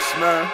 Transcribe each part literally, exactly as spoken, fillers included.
this, man.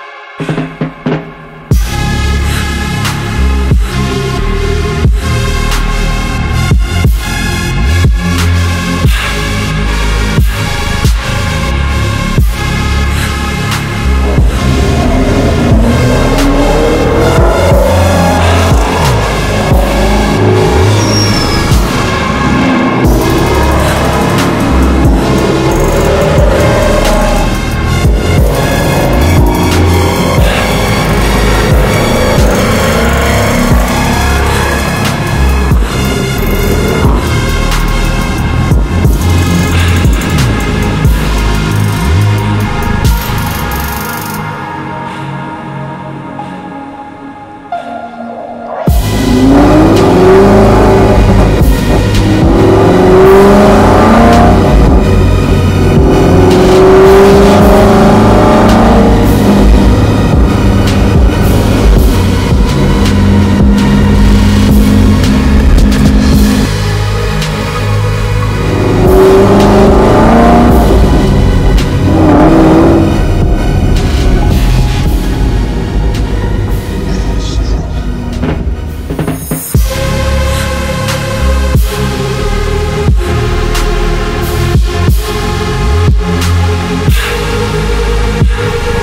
We